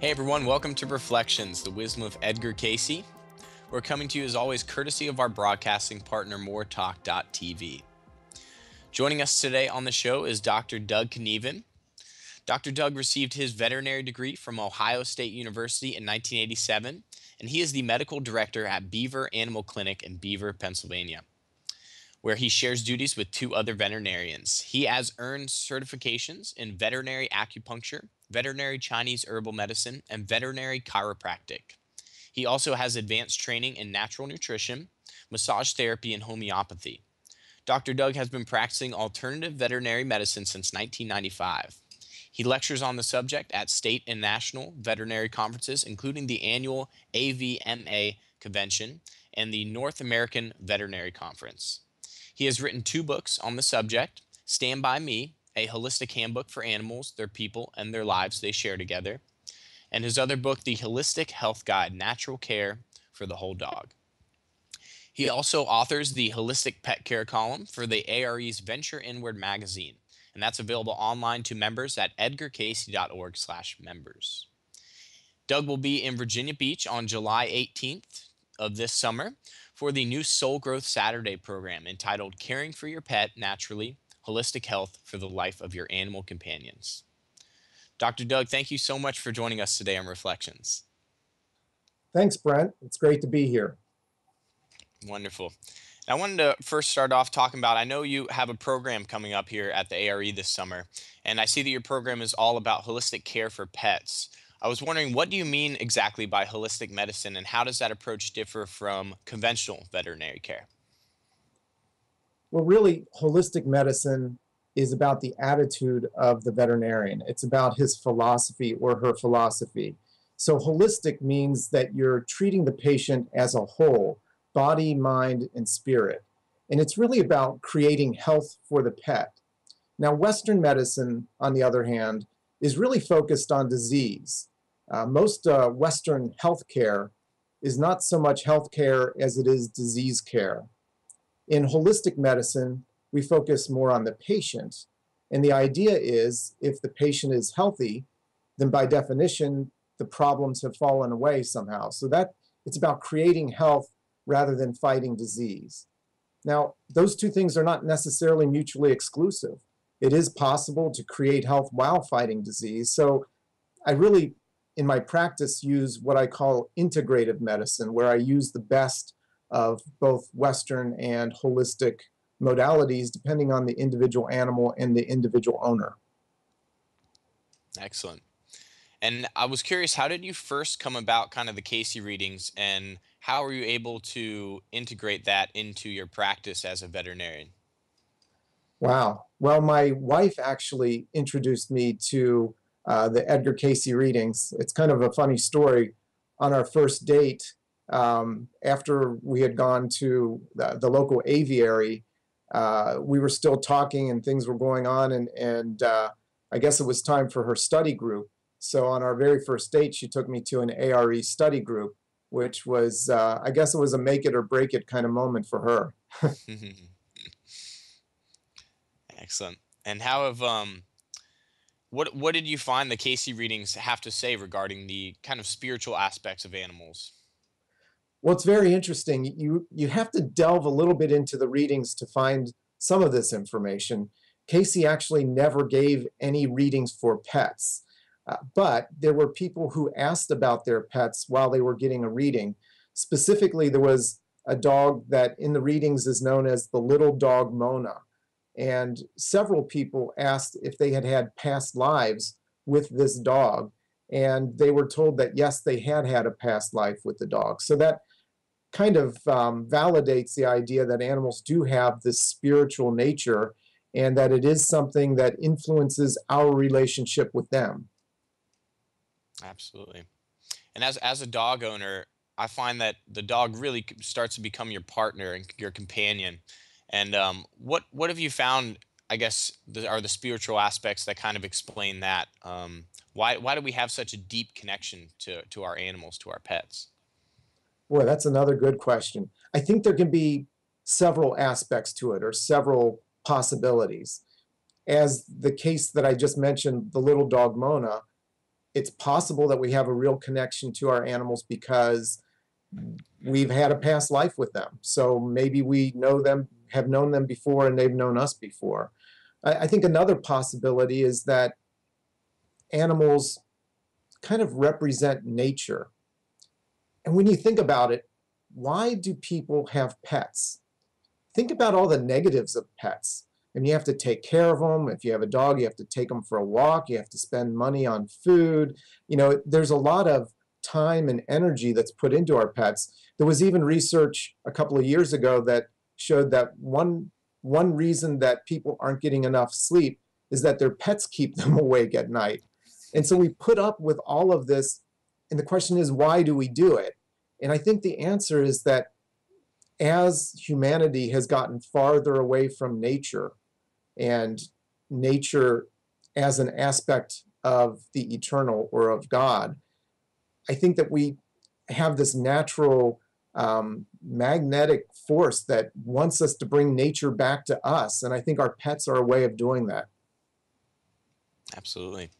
Hey everyone, welcome to Reflections, the wisdom of Edgar Cayce. We're coming to you as always courtesy of our broadcasting partner, moretalk.tv. Joining us today on the show is Dr. Doug Knueven. Dr. Doug received his veterinary degree from Ohio State University in 1987, and he is the medical director at Beaver Animal Clinic in Beaver, Pennsylvania, where he shares duties with two other veterinarians. He has earned certifications in veterinary acupuncture, veterinary Chinese herbal medicine, and veterinary chiropractic. He also has advanced training in natural nutrition, massage therapy, and homeopathy. Dr. Doug has been practicing alternative veterinary medicine since 1995. He lectures on the subject at state and national veterinary conferences, including the annual AVMA convention and the North American Veterinary Conference. He has written two books on the subject, Stand By Me: A Holistic Handbook for Animals, Their People, and Their Lives They Share Together, and his other book, The Holistic Health Guide, Natural Care for the Whole Dog. He also authors the Holistic Pet Care column for the ARE's Venture Inward Magazine, and that's available online to members at edgarcasey.org/members. Doug will be in Virginia Beach on July 18th of this summer for the new Soul Growth Saturday program entitled Caring for Your Pet Naturally, Holistic Health for the Life of Your Animal Companions. Dr. Doug, thank you so much for joining us today on Reflections. Thanks, Brent. It's great to be here. Wonderful. I wanted to first start off talking about, I know you have a program coming up here at the ARE this summer, and I see that your program is all about holistic care for pets. I was wondering, what do you mean exactly by holistic medicine, and how does that approach differ from conventional veterinary care? Well, really, holistic medicine is about the attitude of the veterinarian. It's about his philosophy or her philosophy. So holistic means that you're treating the patient as a whole, body, mind, and spirit. And it's really about creating health for the pet. Now, Western medicine, on the other hand, is really focused on disease. Most Western healthcare is not so much healthcare as it is disease care. In holistic medicine, we focus more on the patient, and the idea is if the patient is healthy, then by definition, the problems have fallen away somehow. So that it's about creating health rather than fighting disease. Now, those two things are not necessarily mutually exclusive. It is possible to create health while fighting disease. So I really, in my practice, use what I call integrative medicine, where I use the best of both Western and holistic modalities, depending on the individual animal and the individual owner. Excellent. And I was curious, how did you first come about kind of the Cayce readings, and how are you able to integrate that into your practice as a veterinarian? Wow. Well, my wife actually introduced me to the Edgar Cayce readings. It's kind of a funny story. On our first date, after we had gone to the local aviary, we were still talking and things were going on, and I guess it was time for her study group. So on our very first date, she took me to an ARE study group, which was, I guess it was a make it or break it kind of moment for her. Excellent. And how have, what did you find the Cayce readings have to say regarding the kind of spiritual aspects of animals? Well, it's very interesting. You have to delve a little bit into the readings to find some of this information. Cayce actually never gave any readings for pets, but there were people who asked about their pets while they were getting a reading. Specifically, there was a dog that in the readings is known as the little dog Mona, and several people asked if they had had past lives with this dog, and they were told that, yes, they had had a past life with the dog. So that kind of validates the idea that animals do have this spiritual nature and that it is something that influences our relationship with them. Absolutely. And as a dog owner, I find that the dog really starts to become your partner and your companion. And what have you found, I guess, are the spiritual aspects that kind of explain that? Why do we have such a deep connection to our animals, to our pets? Boy, that's another good question. I think there can be several aspects to it, or several possibilities. As the Cayce that I just mentioned, the little dog Mona, it's possible that we have a real connection to our animals because we've had a past life with them. So maybe we know them, have known them before, and they've known us before. I think another possibility is that animals kind of represent nature. And when you think about it, why do people have pets? Think about all the negatives of pets. And you have to take care of them. If you have a dog, you have to take them for a walk. You have to spend money on food. You know, there's a lot of time and energy that's put into our pets. There was even research a couple of years ago that showed that one reason that people aren't getting enough sleep is that their pets keep them awake at night. And so we put up with all of this. And the question is, why do we do it? And I think the answer is that as humanity has gotten farther away from nature, and nature as an aspect of the eternal or of God, I think that we have this natural magnetic force that wants us to bring nature back to us. And I think our pets are a way of doing that. Absolutely.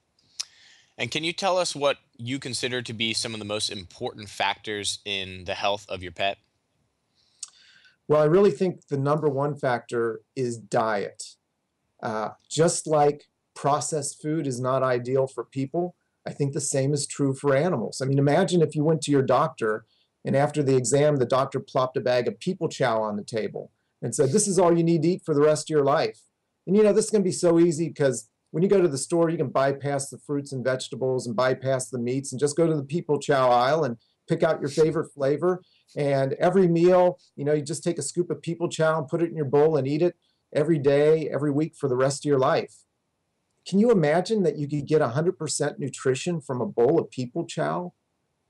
And can you tell us what you consider to be some of the most important factors in the health of your pet? Well, I really think the number one factor is diet. Just like processed food is not ideal for people, I think the same is true for animals. I mean, imagine if you went to your doctor and after the exam, the doctor plopped a bag of people chow on the table and said, this is all you need to eat for the rest of your life. And you know, this is going to be so easy because when you go to the store, you can bypass the fruits and vegetables and bypass the meats and just go to the people chow aisle and pick out your favorite flavor. And every meal, you know, you just take a scoop of people chow and put it in your bowl and eat it every day, every week for the rest of your life. Can you imagine that you could get 100% nutrition from a bowl of people chow?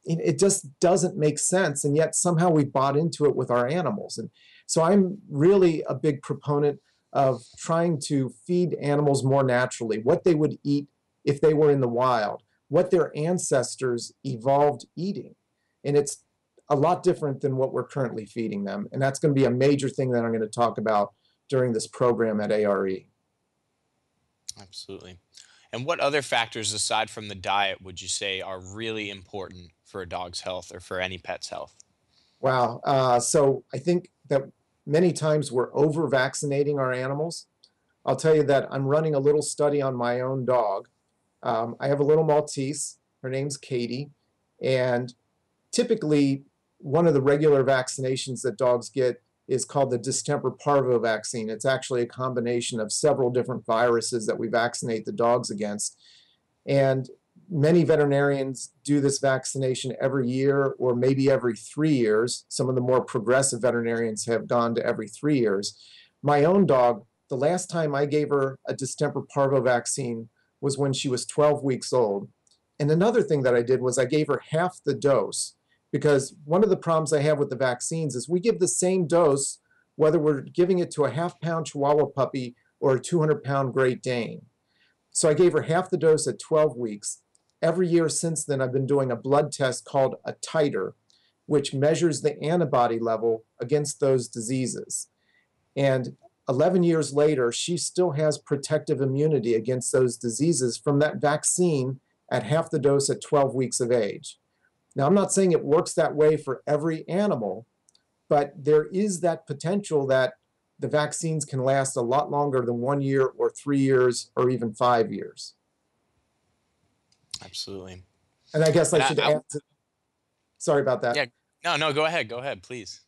It just doesn't make sense. And yet somehow we bought into it with our animals. And so I'm really a big proponent of trying to feed animals more naturally, what they would eat if they were in the wild, what their ancestors evolved eating. And it's a lot different than what we're currently feeding them. And that's going to be a major thing that I'm going to talk about during this program at ARE. Absolutely. And what other factors aside from the diet would you say are really important for a dog's health or for any pet's health? Wow. So I think that many times we're over-vaccinating our animals. I'll tell you that I'm running a little study on my own dog. I have a little Maltese. Her name's Katie. And typically, one of the regular vaccinations that dogs get is called the distemper parvo vaccine. It's actually a combination of several different viruses that we vaccinate the dogs against. And many veterinarians do this vaccination every year or maybe every 3 years. Some of the more progressive veterinarians have gone to every 3 years. My own dog, the last time I gave her a distemper parvo vaccine was when she was 12 weeks old. And another thing that I did was I gave her half the dose. Because one of the problems I have with the vaccines is we give the same dose whether we're giving it to a half-pound Chihuahua puppy or a 200-pound Great Dane. So I gave her half the dose at 12 weeks. Every year since then, I've been doing a blood test called a titer, which measures the antibody level against those diseases. And 11 years later, she still has protective immunity against those diseases from that vaccine at half the dose at 12 weeks of age. Now, I'm not saying it works that way for every animal, but there is that potential that the vaccines can last a lot longer than 1 year or 3 years or even 5 years. Absolutely. And I guess I should add to, sorry about that. Yeah. No, go ahead. Go ahead, please.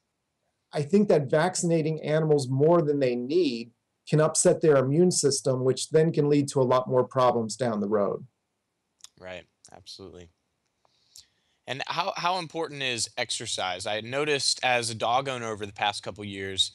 I think that vaccinating animals more than they need can upset their immune system, which then can lead to a lot more problems down the road. Right. Absolutely. And how important is exercise? I noticed as a dog owner over the past couple years,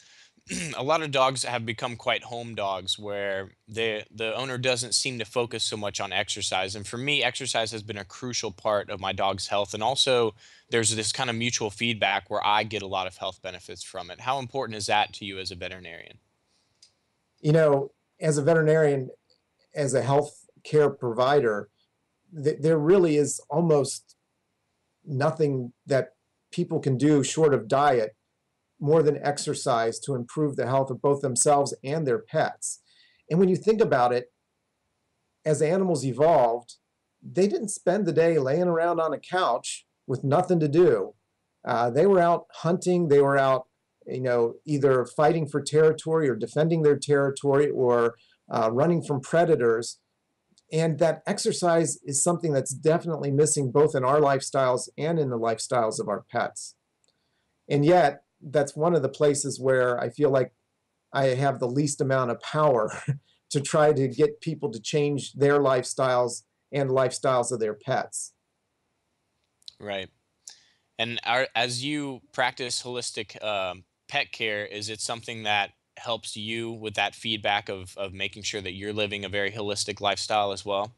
a lot of dogs have become quite home dogs where the owner doesn't seem to focus so much on exercise. And for me, exercise has been a crucial part of my dog's health. And also, there's this kind of mutual feedback where I get a lot of health benefits from it. How important is that to you as a veterinarian? You know, as a veterinarian, as a health care provider, there really is almost nothing that people can do short of diet more than exercise to improve the health of both themselves and their pets. And when you think about it, as animals evolved, they didn't spend the day laying around on a couch with nothing to do. They were out hunting. They were out, you know, either fighting for territory or defending their territory or running from predators. And that exercise is something that's definitely missing both in our lifestyles and in the lifestyles of our pets. And yet, that's one of the places where I feel like I have the least amount of power to try to get people to change their lifestyles and lifestyles of their pets. Right. And as you practice holistic pet care, is it something that helps you with that feedback of making sure that you're living a very holistic lifestyle as well?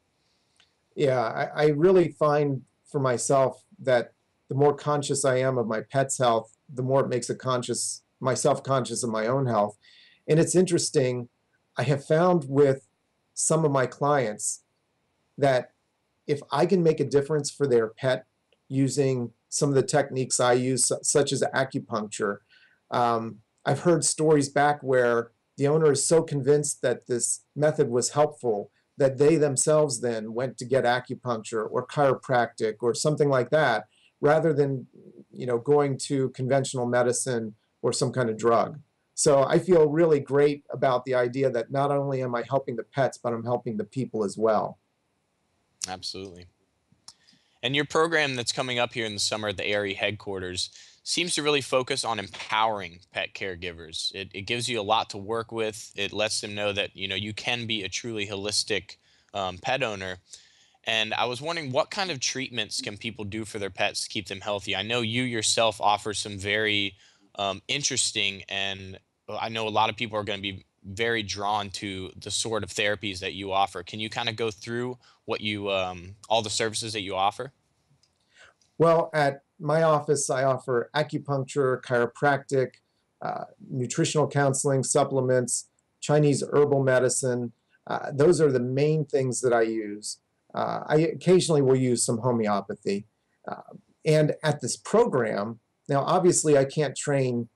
Yeah, I really find for myself that the more conscious I am of my pet's health, the more it makes myself conscious of my own health. And it's interesting, I have found with some of my clients that if I can make a difference for their pet using some of the techniques I use, such as acupuncture, I've heard stories back where the owner is so convinced that this method was helpful that they themselves then went to get acupuncture or chiropractic or something like that, rather than, you know, going to conventional medicine or some kind of drug. So I feel really great about the idea that not only am I helping the pets, but I'm helping the people as well. Absolutely. And your program that's coming up here in the summer at the ARE headquarters seems to really focus on empowering pet caregivers. It gives you a lot to work with. It lets them know that, you know, you can be a truly holistic pet owner. And I was wondering, what kind of treatments can people do for their pets to keep them healthy? I know you yourself offer some very interesting, and I know a lot of people are going to be very drawn to the sort of therapies that you offer. Can you kind of go through what you, all the services that you offer? Well, at my office, I offer acupuncture, chiropractic, nutritional counseling, supplements, Chinese herbal medicine. Those are the main things that I use. I occasionally will use some homeopathy. And at this program, now obviously I can't train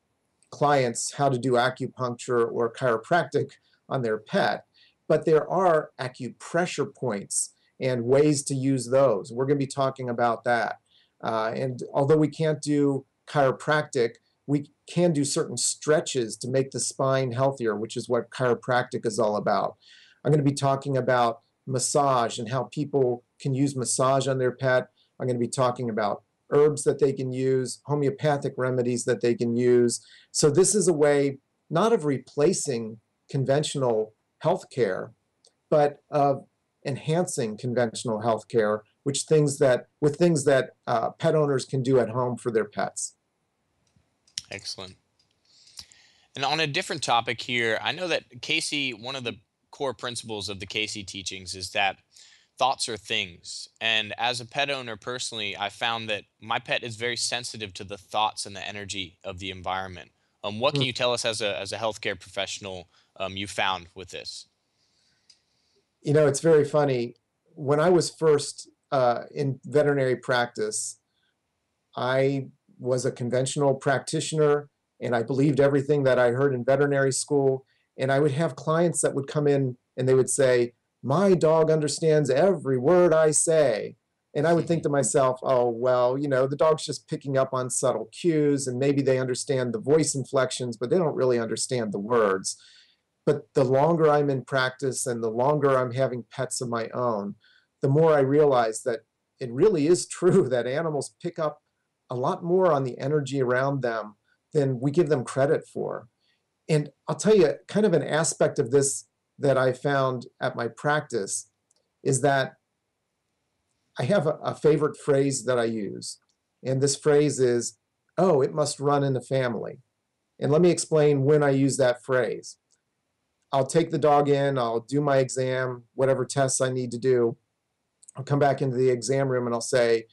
clients how to do acupuncture or chiropractic on their pet, but there are acupressure points and ways to use those. We're going to be talking about that. And although we can't do chiropractic, we can do certain stretches to make the spine healthier, which is what chiropractic is all about. I'm going to be talking about massage and how people can use massage on their pet. I'm going to be talking about herbs that they can use, homeopathic remedies that they can use. So this is a way not of replacing conventional health care, but of enhancing conventional health care with things that pet owners can do at home for their pets. Excellent. And on a different topic here, I know that Cayce, one of the core principles of the Cayce teachings is that thoughts are things. And as a pet owner personally, I found that my pet is very sensitive to the thoughts and the energy of the environment. What can you tell us as a healthcare professional you found with this? You know, it's very funny. When I was first in veterinary practice, I was a conventional practitioner, and I believed everything that I heard in veterinary school. And I would have clients that would come in and they would say, "My dog understands every word I say." And I would think to myself, oh, well, you know, the dog's just picking up on subtle cues, and maybe they understand the voice inflections, but they don't really understand the words. But the longer I'm in practice and the longer I'm having pets of my own, the more I realize that it really is true that animals pick up a lot more on the energy around them than we give them credit for. And I'll tell you, kind of an aspect of this that I found at my practice is that I have a favorite phrase that I use. And this phrase is, "Oh, it must run in the family." And let me explain when I use that phrase. I'll take the dog in, I'll do my exam, whatever tests I need to do. I'll come back into the exam room and I'll say,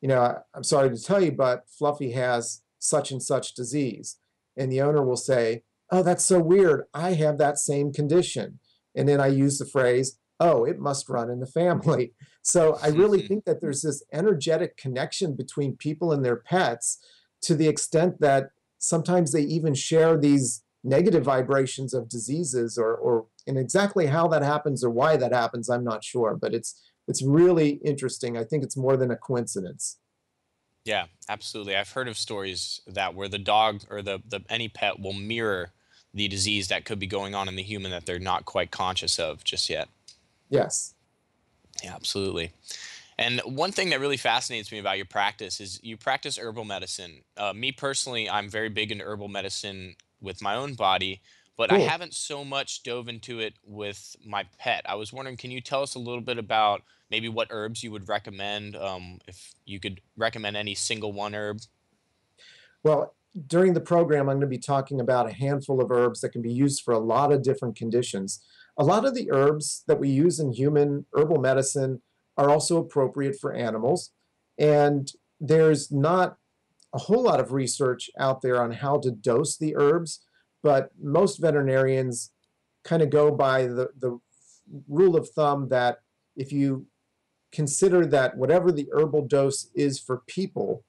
"You know, I'm sorry to tell you, but Fluffy has such and such disease." And the owner will say, "Oh, that's so weird. I have that same condition." And then I use the phrase, "Oh, it must run in the family." So I really think that there's this energetic connection between people and their pets, to the extent that sometimes they even share these negative vibrations of diseases, or and exactly how that happens or why that happens, I'm not sure, but it's it's really interesting. I think it's more than a coincidence. Yeah, absolutely. I've heard of stories that where the dog or the any pet will mirror the disease that could be going on in the human that they're not quite conscious of just yet. Yes. Yeah, absolutely. And one thing that really fascinates me about your practice is you practice herbal medicine. Me personally, I'm very big into herbal medicine with my own body, but I haven't so much dove into it with my pet. I was wondering, can you tell us a little bit about maybe what herbs you would recommend, if you could recommend any single one herb? Well, during the program, I'm going to be talking about a handful of herbs that can be used for a lot of different conditions. A lot of the herbs that we use in human herbal medicine are also appropriate for animals, and there's not a whole lot of research out there on how to dose the herbs, but most veterinarians kind of go by the rule of thumb that if you consider that whatever the herbal dose is for people,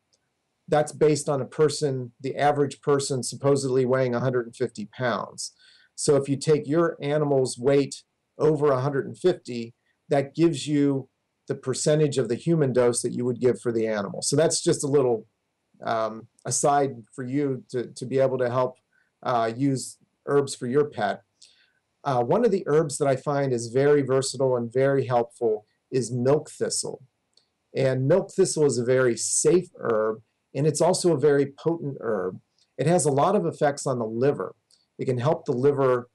that's based on a person, the average person supposedly weighing 150 pounds. So if you take your animal's weight over 150, that gives you the percentage of the human dose that you would give for the animal. So that's just a little aside for you to be able to help use herbs for your pet. One of the herbs that I find is very versatile and very helpful is milk thistle. And milk thistle is a very safe herb, and it's also a very potent herb. It has a lot of effects on the liver. It can help the liver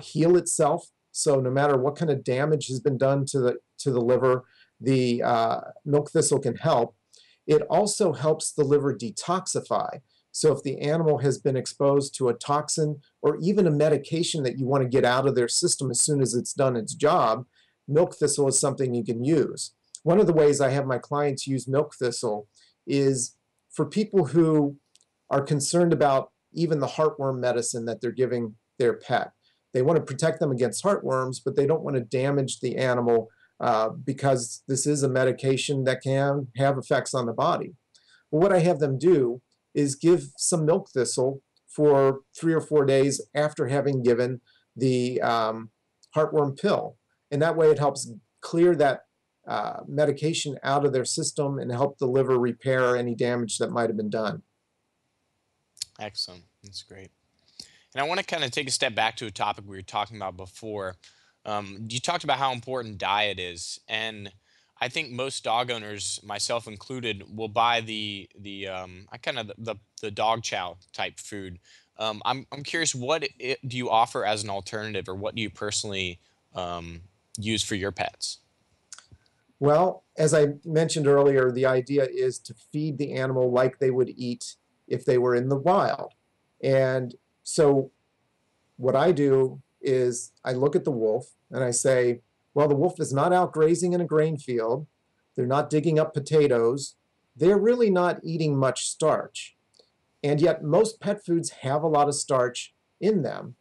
heal itself. So no matter what kind of damage has been done to the liver, the milk thistle can help. It also helps the liver detoxify. So if the animal has been exposed to a toxin or even a medication that you want to get out of their system as soon as it's done its job, milk thistle is something you can use. One of the ways I have my clients use milk thistle is for people who are concerned about even the heartworm medicine that they're giving their pet. They want to protect them against heartworms, but they don't want to damage the animal because this is a medication that can have effects on the body. Well, what I have them do is give some milk thistle for 3 or 4 days after having given the heartworm pill. And that way it helps clear that medication out of their system and help the liver repair any damage that might have been done. Excellent. That's great. And I want to kind of take a step back to a topic we were talking about before. You talked about how important diet is, and I think most dog owners, myself included, will buy the dog chow type food. I'm curious, what do you offer as an alternative, or what do you personally use for your pets? Well, as I mentioned earlier, the idea is to feed the animal like they would eat if they were in the wild. And so what I do is I look at the wolf and I say, well, the wolf is not out grazing in a grain field. They're not digging up potatoes. They're really not eating much starch. And yet most pet foods have a lot of starch in them.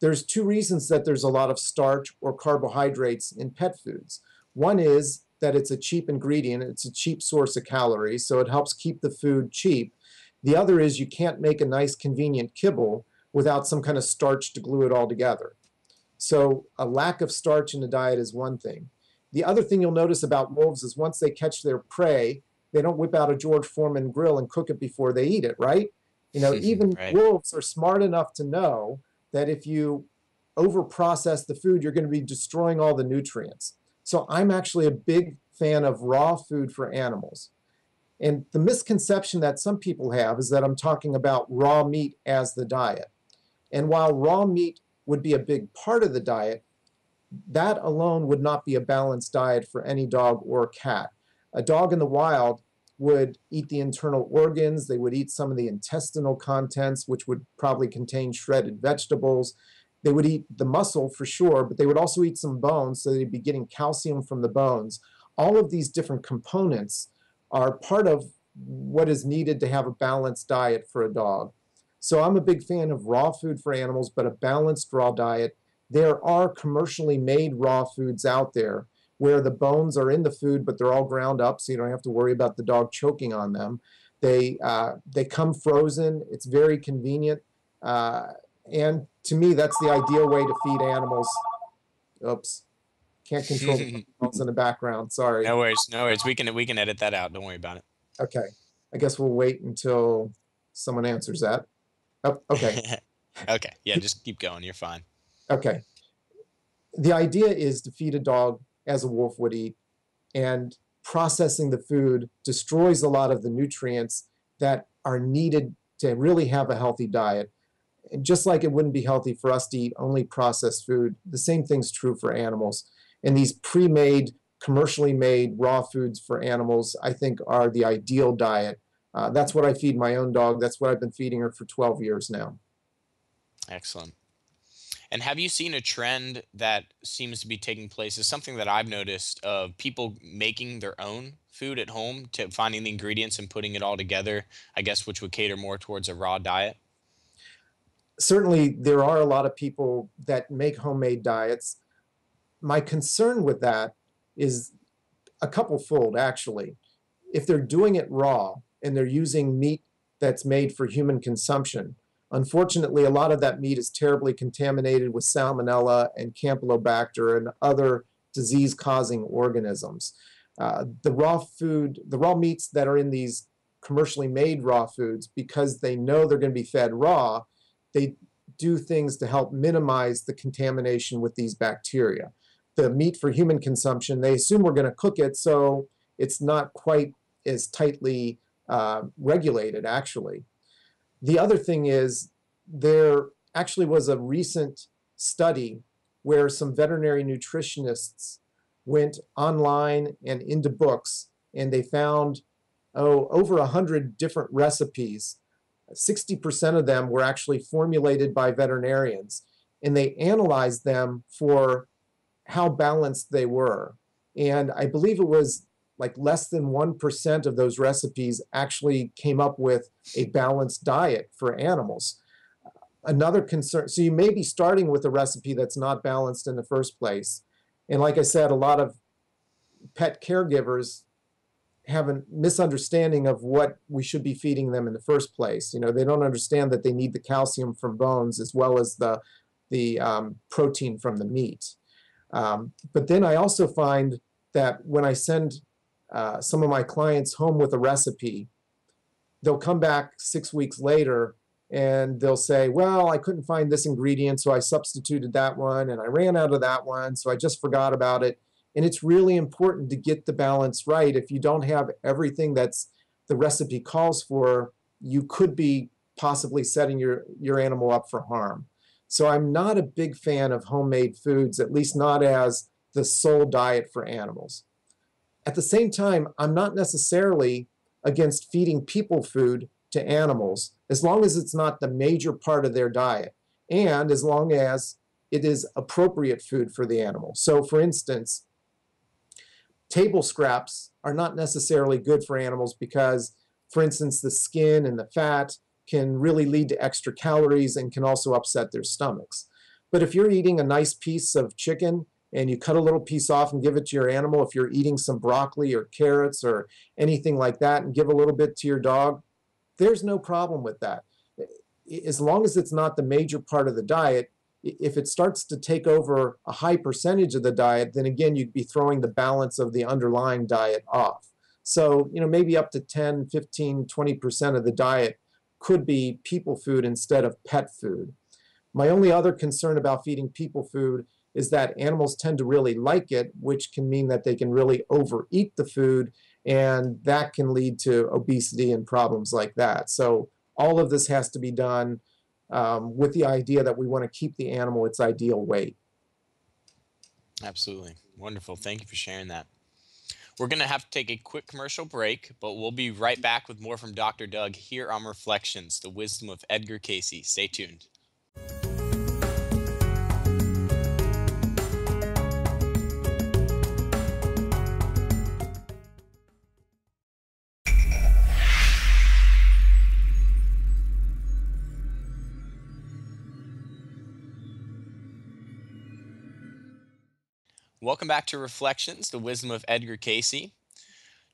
There's two reasons that there's a lot of starch or carbohydrates in pet foods. One is that it's a cheap ingredient. It's a cheap source of calories, so it helps keep the food cheap. The other is you can't make a nice, convenient kibble without some kind of starch to glue it all together. So a lack of starch in a diet is one thing. The other thing you'll notice about wolves is once they catch their prey, they don't whip out a George Foreman grill and cook it before they eat it, right? You know, even wolves are smart enough to know that if you overprocess the food, you're going to be destroying all the nutrients. So I'm actually a big fan of raw food for animals. And the misconception that some people have is that I'm talking about raw meat as the diet. And while raw meat would be a big part of the diet, that alone would not be a balanced diet for any dog or cat. A dog in the wild would eat the internal organs, they would eat some of the intestinal contents, which would probably contain shredded vegetables. They would eat the muscle for sure, but they would also eat some bones, so they'd be getting calcium from the bones. All of these different components are part of what is needed to have a balanced diet for a dog. So I'm a big fan of raw food for animals, but a balanced raw diet. There are commercially made raw foods out there where the bones are in the food, but they're all ground up, so you don't have to worry about the dog choking on them. They come frozen. It's very convenient. And to me, that's the ideal way to feed animals. Oops. Can't control the calls in the background. Sorry. No worries. No worries. We can edit that out. Don't worry about it. Okay. I guess we'll wait until someone answers that. Oh, okay. Okay. Yeah, just keep going. You're fine. Okay. The idea is to feed a dog as a wolf would eat, and processing the food destroys a lot of the nutrients that are needed to really have a healthy diet. And just like it wouldn't be healthy for us to eat only processed food, the same thing's true for animals. And these pre-made, commercially made raw foods for animals, I think, are the ideal diet. That's what I feed my own dog. That's what I've been feeding her for 12 years now. Excellent. And have you seen a trend that seems to be taking place? Is something that I've noticed of people making their own food at home, to finding the ingredients and putting it all together, I guess, which would cater more towards a raw diet? Certainly, there are a lot of people that make homemade diets. My concern with that is a couple-fold, actually. If they're doing it raw and they're using meat that's made for human consumption, unfortunately, a lot of that meat is terribly contaminated with salmonella and campylobacter and other disease-causing organisms. The raw meats that are in these commercially made raw foods, because they know they're going to be fed raw, they do things to help minimize the contamination with these bacteria. The meat for human consumption, they assume we're going to cook it, so it's not quite as tightly regulated, actually. The other thing is, there actually was a recent study where some veterinary nutritionists went online and into books, and they found, over 100 different recipes. 60% of them were actually formulated by veterinarians, and they analyzed them for how balanced they were. And I believe it was like less than 1% of those recipes actually came up with a balanced diet for animals. Another concern, so you may be starting with a recipe that's not balanced in the first place. And like I said, a lot of pet caregivers have a misunderstanding of what we should be feeding them in the first place. You know, they don't understand that they need the calcium from bones as well as the protein from the meat. But then I also find that when I send some of my clients home with a recipe, they'll come back 6 weeks later and they'll say, well, I couldn't find this ingredient, so I substituted that one, and I ran out of that one, so I just forgot about it. And it's really important to get the balance right. If you don't have everything that's the recipe calls for, you could be possibly setting your animal up for harm. So I'm not a big fan of homemade foods, at least not as the sole diet for animals. At the same time, I'm not necessarily against feeding people food to animals, as long as it's not the major part of their diet, and as long as it is appropriate food for the animal. So, for instance, table scraps are not necessarily good for animals because, for instance, the skin and the fat can really lead to extra calories and can also upset their stomachs. But if you're eating a nice piece of chicken, and you cut a little piece off and give it to your animal, if you're eating some broccoli or carrots or anything like that and give a little bit to your dog, there's no problem with that. As long as it's not the major part of the diet, if it starts to take over a high percentage of the diet, then again, you'd be throwing the balance of the underlying diet off. So, you know, maybe up to 10, 15, 20% of the diet could be people food instead of pet food. My only other concern about feeding people food is that animals tend to really like it, which can mean that they can really overeat the food, and that can lead to obesity and problems like that. So all of this has to be done with the idea that we want to keep the animal its ideal weight. Absolutely. Wonderful. Thank you for sharing that. We're going to have to take a quick commercial break, but we'll be right back with more from Dr. Doug here on Reflections, the Wisdom of Edgar Cayce. Stay tuned. Welcome back to Reflections, the Wisdom of Edgar Cayce.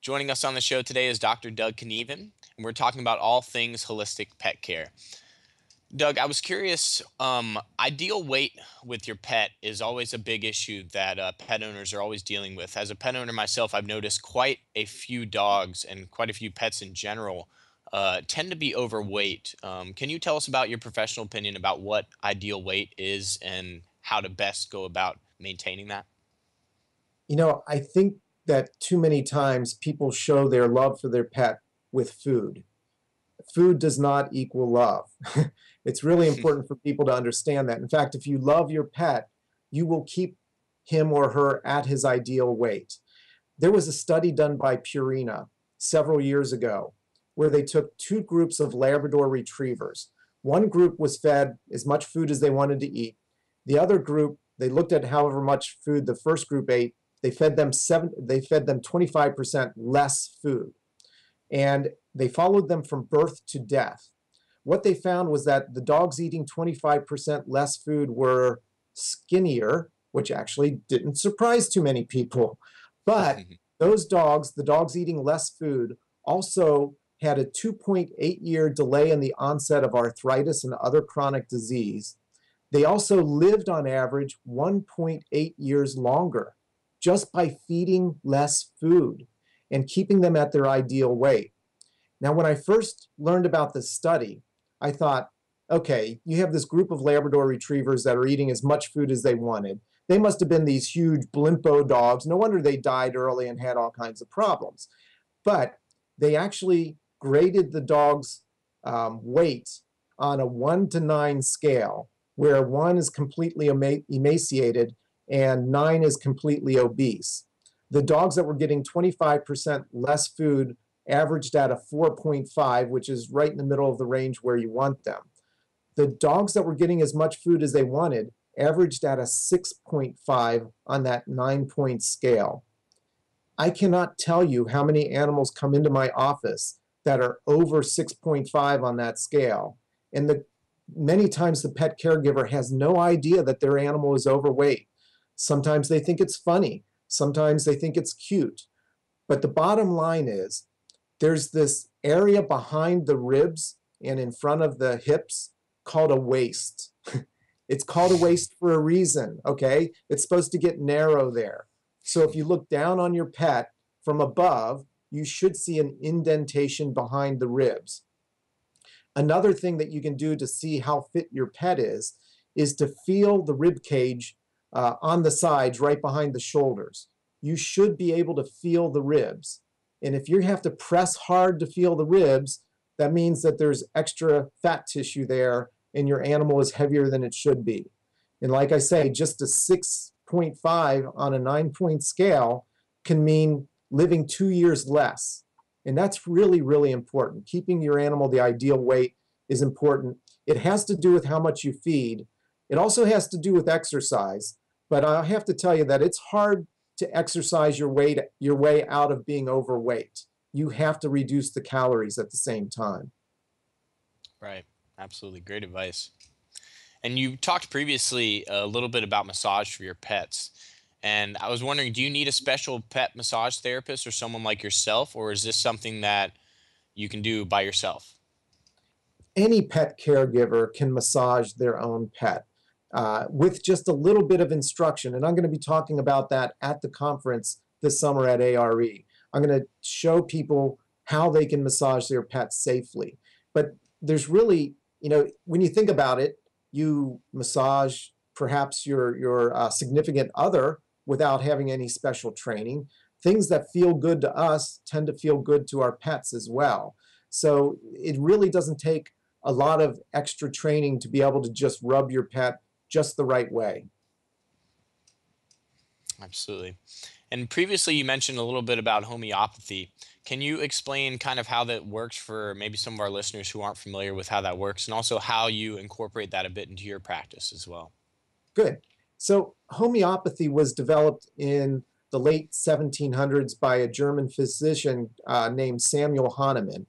Joining us on the show today is Dr. Doug Knueven, and we're talking about all things holistic pet care. Doug, I was curious, ideal weight with your pet is always a big issue that pet owners are always dealing with. As a pet owner myself, I've noticed quite a few dogs and quite a few pets in general tend to be overweight. Can you tell us about your professional opinion about what ideal weight is and how to best go about maintaining that? You know, I think that too many times people show their love for their pet with food. Food does not equal love. It's really important for people to understand that. In fact, if you love your pet, you will keep him or her at his ideal weight. There was a study done by Purina several years ago where they took two groups of Labrador retrievers. One group was fed as much food as they wanted to eat. The other group, they looked at however much food the first group ate. They fed them 25% less food. And they followed them from birth to death. What they found was that the dogs eating 25% less food were skinnier, which actually didn't surprise too many people. But those dogs, the dogs eating less food, also had a 2.8-year delay in the onset of arthritis and other chronic disease. They also lived on average 1.8 years longer just by feeding less food and keeping them at their ideal weight. Now, when I first learned about this study, I thought, okay, you have this group of Labrador retrievers that are eating as much food as they wanted. They must have been these huge blimpo dogs. No wonder they died early and had all kinds of problems. But they actually graded the dog's weight on a 1 to 9 scale, where 1 is completely emaciated and 9 is completely obese. The dogs that were getting 25% less food averaged at a 4.5, which is right in the middle of the range where you want them. The dogs that were getting as much food as they wanted averaged at a 6.5 on that 9-point scale. I cannot tell you how many animals come into my office that are over 6.5 on that scale. And many times the pet caregiver has no idea that their animal is overweight. Sometimes they think it's funny. Sometimes they think it's cute. But the bottom line is, there's this area behind the ribs and in front of the hips called a waist. It's called a waist for a reason, okay? It's supposed to get narrow there. So if you look down on your pet from above, you should see an indentation behind the ribs. Another thing that you can do to see how fit your pet is to feel the rib cage on the sides right behind the shoulders. You should be able to feel the ribs. And if you have to press hard to feel the ribs, that means that there's extra fat tissue there and your animal is heavier than it should be. And like I say, just a 6.5 on a 9-point scale can mean living 2 years less. And that's really, really important. Keeping your animal the ideal weight is important. It has to do with how much you feed. It also has to do with exercise. But I have to tell you that it's hard to exercise your way out of being overweight. You have to reduce the calories at the same time. Right. Absolutely. Great advice. And you talked previously a little bit about massage for your pets. And I was wondering, do you need a special pet massage therapist or someone like yourself, or is this something that you can do by yourself? Any pet caregiver can massage their own pet. With just a little bit of instruction. And I'm going to be talking about that at the conference this summer at ARE. I'm going to show people how they can massage their pets safely. But there's really, you know, when you think about it, you massage perhaps your significant other without having any special training. Things that feel good to us tend to feel good to our pets as well. So it really doesn't take a lot of extra training to be able to just rub your pet just the right way. Absolutely. And previously you mentioned a little bit about homeopathy. Can you explain kind of how that works for maybe some of our listeners who aren't familiar with how that works, and also how you incorporate that a bit into your practice as well? Good. So homeopathy was developed in the late 1700s by a German physician named Samuel Hahnemann.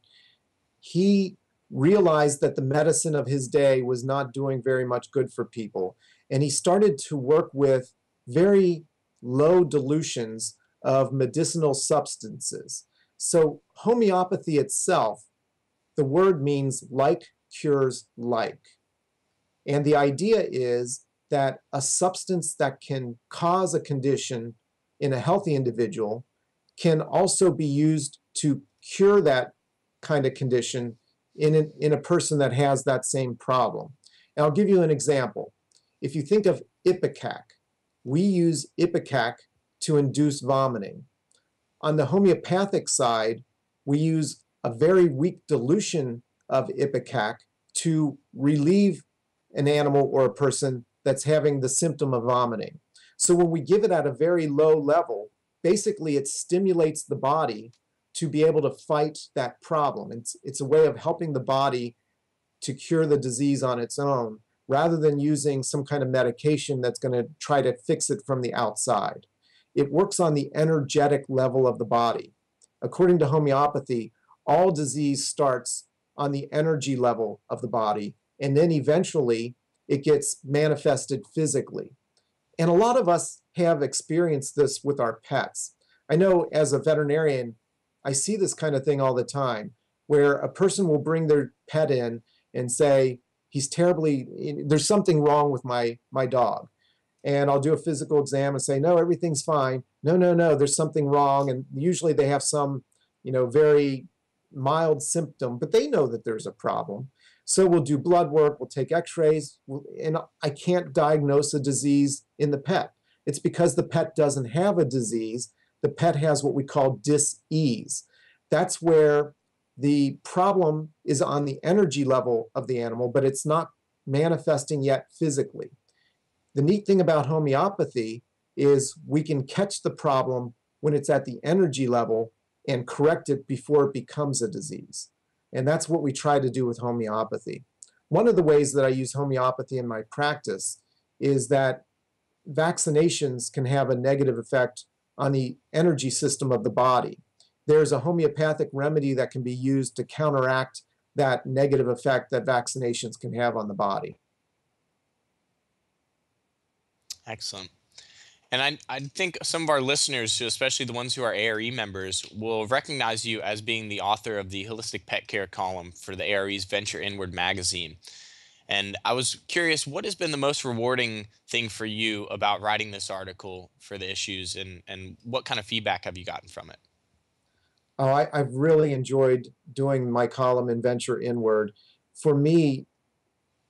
He realized that the medicine of his day was not doing very much good for people. And he started to work with very low dilutions of medicinal substances. So homeopathy itself, the word means like cures like. And the idea is that a substance that can cause a condition in a healthy individual can also be used to cure that kind of condition in a person that has that same problem. And I'll give you an example. If you think of Ipecac, we use Ipecac to induce vomiting. On the homeopathic side, we use a very weak dilution of Ipecac to relieve an animal or a person that's having the symptom of vomiting. So when we give it at a very low level, basically it stimulates the body to be able to fight that problem. It's a way of helping the body to cure the disease on its own, rather than using some kind of medication that's going to try to fix it from the outside. It works on the energetic level of the body. According to homeopathy, all disease starts on the energy level of the body, and then eventually it gets manifested physically. And a lot of us have experienced this with our pets. I know as a veterinarian, I see this kind of thing all the time, where a person will bring their pet in and say, he's terribly, there's something wrong with my dog. And I'll do a physical exam and say, no, everything's fine. No, no, no, there's something wrong. And usually they have some, very mild symptom, but they know that there's a problem. So we'll do blood work, we'll take x-rays, and I can't diagnose a disease in the pet. It's because the pet doesn't have a disease. The pet has what we call dis-ease. That's where the problem is on the energy level of the animal, but it's not manifesting yet physically. The neat thing about homeopathy is we can catch the problem when it's at the energy level and correct it before it becomes a disease. And that's what we try to do with homeopathy. One of the ways that I use homeopathy in my practice is that vaccinations can have a negative effect on the energy system of the body. There's a homeopathic remedy that can be used to counteract that negative effect that vaccinations can have on the body. Excellent. And I think some of our listeners, especially the ones who are ARE members, will recognize you as being the author of the Holistic Pet Care column for the ARE's Venture Inward magazine. And I was curious, what has been the most rewarding thing for you about writing this article for the issues, and what kind of feedback have you gotten from it? Oh, I've really enjoyed doing my column in Venture Inward. For me,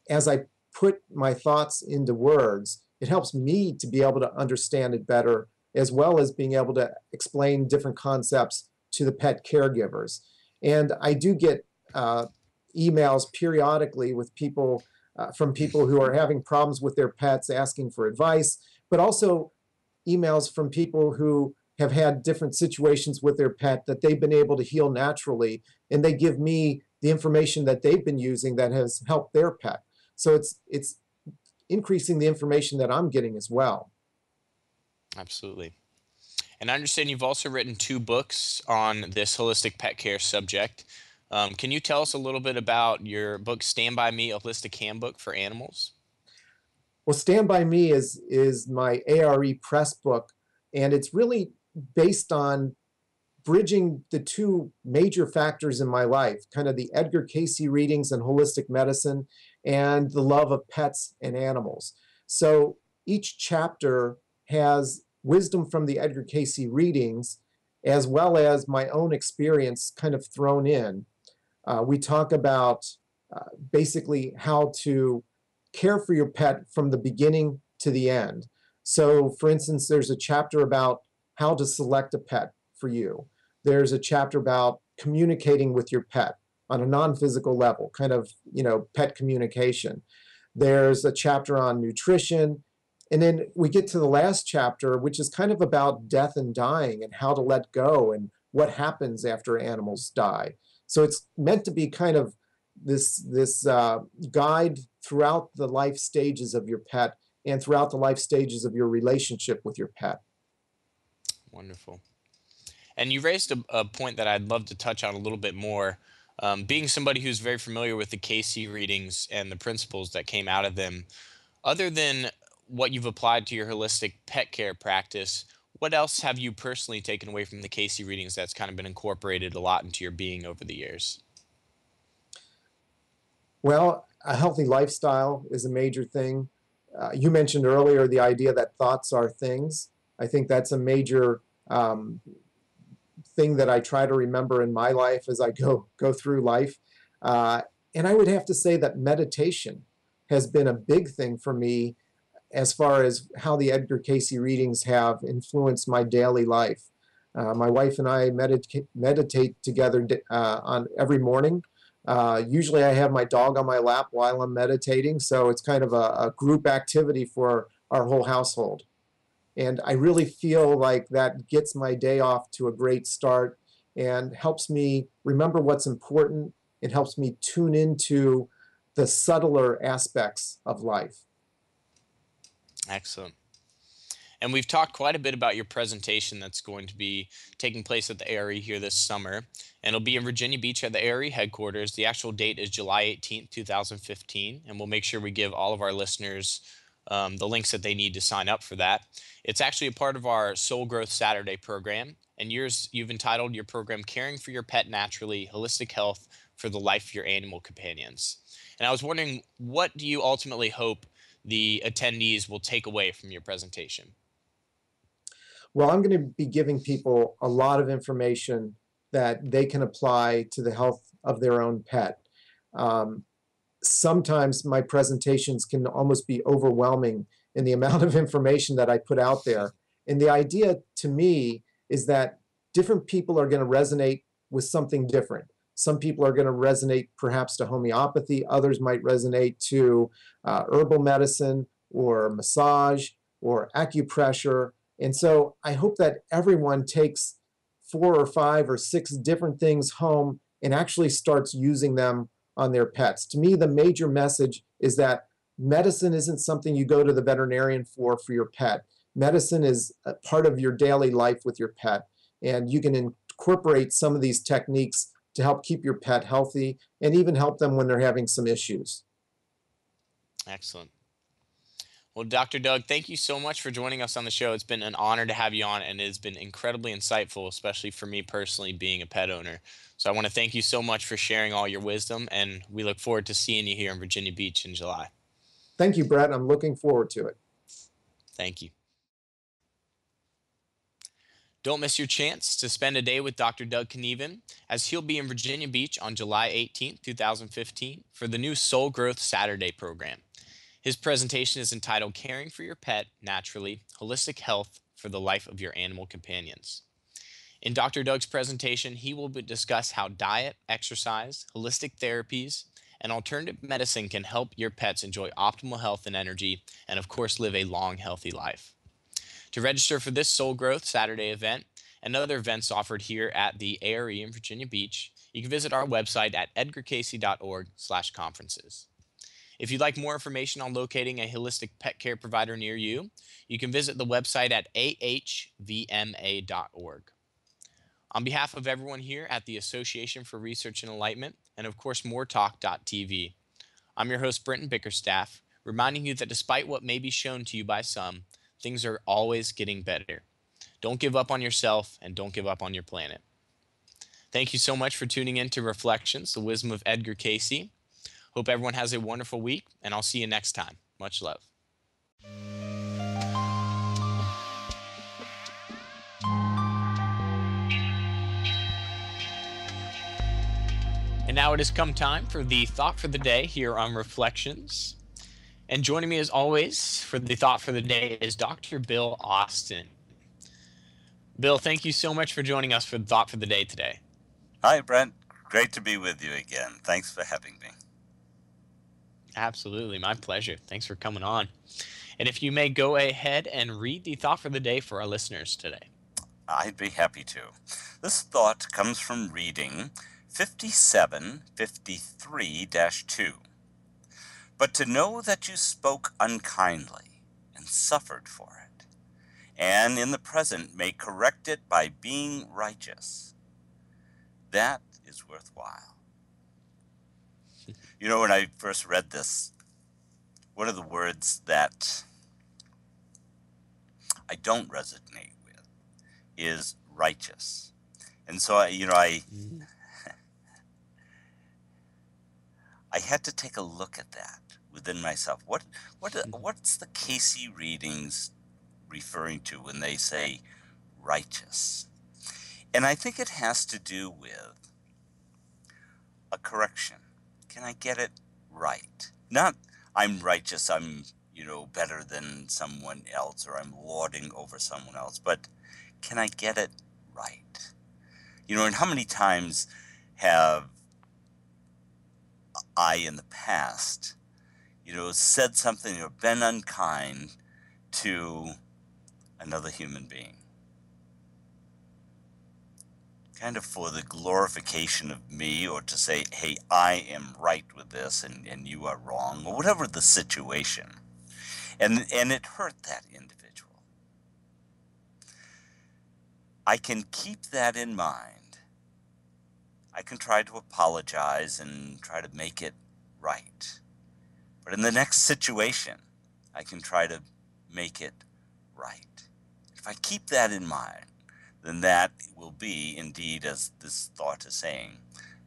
as I put my thoughts into words, it helps me to be able to understand it better, as well as being able to explain different concepts to the pet caregivers. And I do get emails periodically with people, from people who are having problems with their pets asking for advice, but also emails from people who have had different situations with their pet that they've been able to heal naturally, and they give me the information that they've been using that has helped their pet. So it's increasing the information that I'm getting as well. Absolutely. And I understand you've also written 2 books on this holistic pet care subject. Can you tell us a little bit about your book, Stand By Me, A Holistic Handbook for Animals? Well, Stand By Me is my ARE press book, and it's really based on bridging the 2 major factors in my life, kind of the Edgar Cayce readings and holistic medicine, and the love of pets and animals. So each chapter has wisdom from the Edgar Cayce readings, as well as my own experience kind of thrown in. We talk about basically how to care for your pet from the beginning to the end. So for instance, there's a chapter about how to select a pet for you. There's a chapter about communicating with your pet on a non-physical level, kind of, pet communication. There's a chapter on nutrition. And then we get to the last chapter, which is kind of about death and dying and how to let go and what happens after animals die. So it's meant to be kind of this guide throughout the life stages of your pet and throughout the life stages of your relationship with your pet. Wonderful. And you raised a point that I'd love to touch on a little bit more. Being somebody who's very familiar with the Cayce readings and the principles that came out of them, other than what you've applied to your holistic pet care practice, what else have you personally taken away from the Cayce readings that's kind of been incorporated a lot into your being over the years? Well, A healthy lifestyle is a major thing. You mentioned earlier the idea that thoughts are things. I think that's a major thing that I try to remember in my life as I go through life. And I would have to say that meditation has been a big thing for me as far as how the Edgar Cayce readings have influenced my daily life. My wife and I meditate together on every morning. Usually I have my dog on my lap while I'm meditating, so it's kind of a group activity for our whole household. And I really feel like that gets my day off to a great start and helps me remember what's important. It helps me tune into the subtler aspects of life. Excellent. And we've talked quite a bit about your presentation that's going to be taking place at the ARE here this summer. And it'll be in Virginia Beach at the ARE headquarters. The actual date is July 18th, 2015. And we'll make sure we give all of our listeners the links that they need to sign up for that. It's actually a part of our Soul Growth Saturday program. And you've entitled your program, Caring for Your Pet Naturally, Holistic Health for the Life of Your Animal Companions. And I was wondering, what do you ultimately hope the attendees will take away from your presentation? Well, I'm going to be giving people a lot of information that they can apply to the health of their own pet. Sometimes my presentations can almost be overwhelming in the amount of information that I put out there. And the idea to me is that different people are going to resonate with something different. Some people are going to resonate perhaps to homeopathy. Others might resonate to herbal medicine or massage or acupressure. And so I hope that everyone takes 4 or 5 or 6 different things home and actually starts using them on their pets. To me, the major message is that medicine isn't something you go to the veterinarian for your pet. Medicine is a part of your daily life with your pet, and you can incorporate some of these techniques to help keep your pet healthy and even help them when they're having some issues. Excellent. Well, Dr. Doug, thank you so much for joining us on the show. It's been an honor to have you on, and it has been incredibly insightful, especially for me personally being a pet owner. So I want to thank you so much for sharing all your wisdom, and we look forward to seeing you here in Virginia Beach in July. Thank you, Brett. I'm looking forward to it. Thank you. Don't miss your chance to spend a day with Dr. Doug Knueven, as he'll be in Virginia Beach on July 18, 2015 for the new Soul Growth Saturday program. His presentation is entitled Caring for Your Pet Naturally, Holistic Health for the Life of Your Animal Companions. In Dr. Doug's presentation, he will discuss how diet, exercise, holistic therapies, and alternative medicine can help your pets enjoy optimal health and energy and, of course, live a long, healthy life. To register for this Soul Growth Saturday event and other events offered here at the ARE in Virginia Beach, you can visit our website at edgarcasey.org/conferences. If you'd like more information on locating a holistic pet care provider near you, you can visit the website at ahvma.org. On behalf of everyone here at the Association for Research and Enlightenment and, of course, moretalk.tv, I'm your host, Brenton Bickerstaff, reminding you that despite what may be shown to you by some, things are always getting better. Don't give up on yourself and don't give up on your planet. Thank you so much for tuning in to Reflections, the Wisdom of Edgar Cayce. Hope everyone has a wonderful week, and I'll see you next time. Much love. And now it has come time for the Thought for the Day here on Reflections. And joining me as always for the thought for the day is Dr. Bill Austin. Bill, thank you so much for joining us for the thought for the day today. Hi, Brent. Great to be with you again. Thanks for having me. Absolutely. My pleasure. Thanks for coming on. And if you may go ahead and read the thought for the day for our listeners today. I'd be happy to. This thought comes from reading 5753-2. But to know that you spoke unkindly and suffered for it, and in the present may correct it by being righteous, that is worthwhile. You know, when I first read this, one of the words that I don't resonate with is righteous. And so, I I had to take a look at that within myself. What's the Cayce readings referring to when they say righteous? And I think it has to do with a correction. Can I get it right? Not I'm righteous, I'm, you know, better than someone else, or I'm lording over someone else, but can I get it right? You know, and how many times have I in the past, you know, said something or been unkind to another human being? Kind of for the glorification of me, or to say, hey, I am right with this and you are wrong, or whatever the situation. And it hurt that individual. I can keep that in mind. I can try to apologize and try to make it right. But in the next situation, I can try to make it right. If I keep that in mind, then that will be, indeed, as this thought is saying,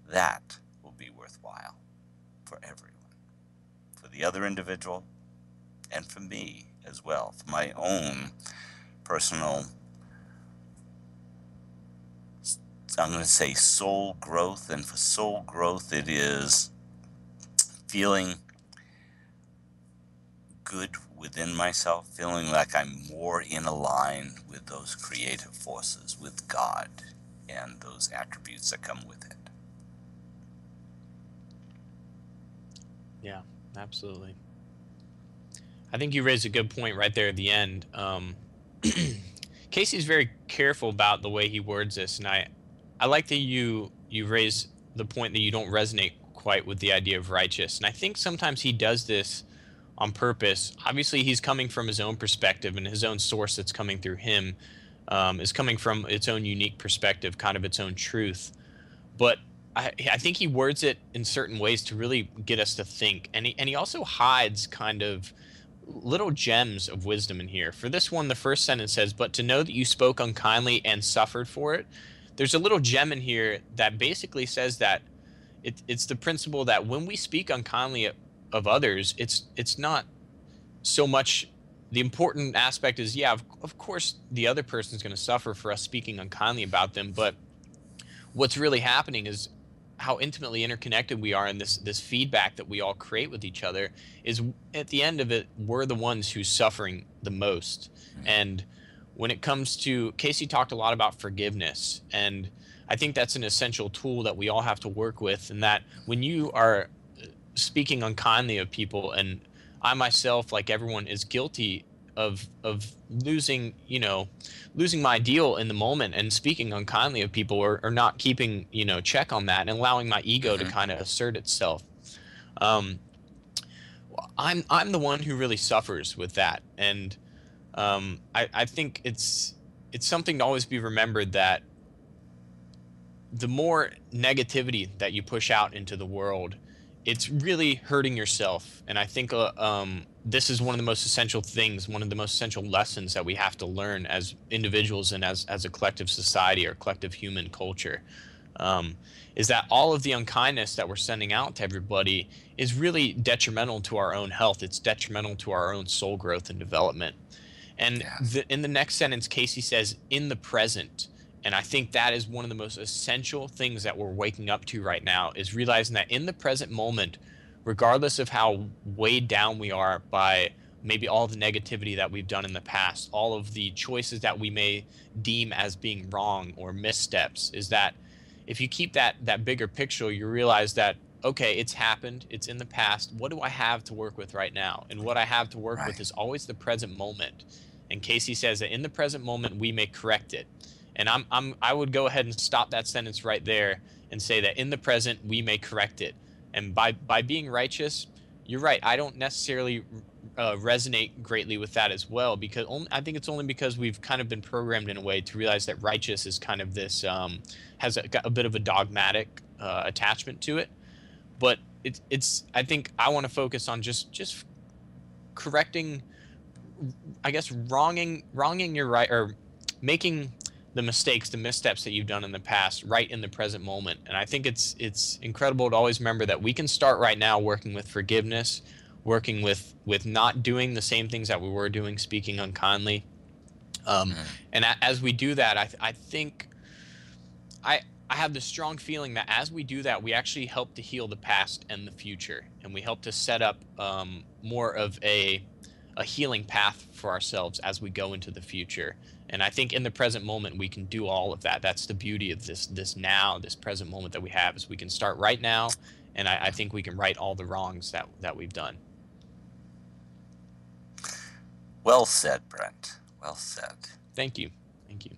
that will be worthwhile for everyone, for the other individual, and for me as well, for my own personal, I'm going to say, soul growth. And for soul growth, it is feeling good within myself, feeling like I'm more in align with those creative forces, with God, and those attributes that come with it. Yeah, absolutely. I think you raised a good point right there at the end. Casey's very careful about the way he words this, and I like that you raise the point that you don't resonate quite with the idea of righteous. And I think sometimes he does this on purpose. Obviously, he's coming from his own perspective, and his own source that's coming through him is coming from its own unique perspective, kind of its own truth. But I think he words it in certain ways to really get us to think. And he also hides kind of little gems of wisdom in here. For this one, the first sentence says, "But to know that you spoke unkindly and suffered for it." There's a little gem in here that basically says that it's the principle that when we speak unkindly of others, it's not so much the important aspect is, yeah, of course the other person's going to suffer for us speaking unkindly about them, but what's really happening is how intimately interconnected we are, and this feedback that we all create with each other is, at the end of it, we're the ones who's suffering the most. And when it comes to, Cayce talked a lot about forgiveness, and I think that's an essential tool that we all have to work with, and that when you are speaking unkindly of people, and I myself, like everyone, is guilty of losing my deal in the moment and speaking unkindly of people, or not keeping check on that, and allowing my ego to kind of assert itself. I'm the one who really suffers with that, and I think it's something to always be remembered, that the more negativity that you push out into the world, it's really hurting yourself. And I think this is one of the most essential things, one of the most essential lessons that we have to learn as individuals and as a collective society or collective human culture, is that all of the unkindness that we're sending out to everybody is really detrimental to our own health. It's detrimental to our own soul growth and development. And in the next sentence, Cayce says, in the present. And I think that is one of the most essential things that we're waking up to right now, is realizing that in the present moment, regardless of how weighed down we are by maybe all the negativity that we've done in the past, all of the choices that we may deem as being wrong or missteps, is that if you keep that bigger picture, you realize that, okay, it's happened, it's in the past, what do I have to work with right now? And what I have to work with is always the present moment. And Cayce says that in the present moment, we may correct it. And I would go ahead and stop that sentence right there and say that in the present, we may correct it. And by being righteous, you're right, I don't necessarily resonate greatly with that as well, because I think it's only because we've kind of been programmed in a way to realize that righteous is kind of this, has a bit of a dogmatic attachment to it. But it's I think I want to focus on just correcting, I guess, wronging your right, or making the mistakes, the missteps that you've done in the past right in the present moment. And I think it's incredible to always remember that we can start right now working with forgiveness, working with not doing the same things that we were doing, speaking unkindly. And as we do that, I think I have the strong feeling that as we do that, we actually help to heal the past and the future. And we help to set up more of a healing path for ourselves as we go into the future. And I think in the present moment, we can do all of that. That's the beauty of this now, this present moment that we have, is we can start right now. And I think we can right all the wrongs that we've done. Well said, Brent. Well said. Thank you. Thank you.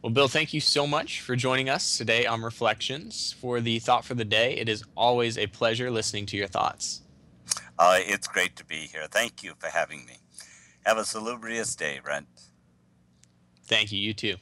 Well, Bill, thank you so much for joining us today on Reflections for the Thought for the Day. It is always a pleasure listening to your thoughts. It's great to be here. Thank you for having me. Have a salubrious day, Brent. Thank you. You too.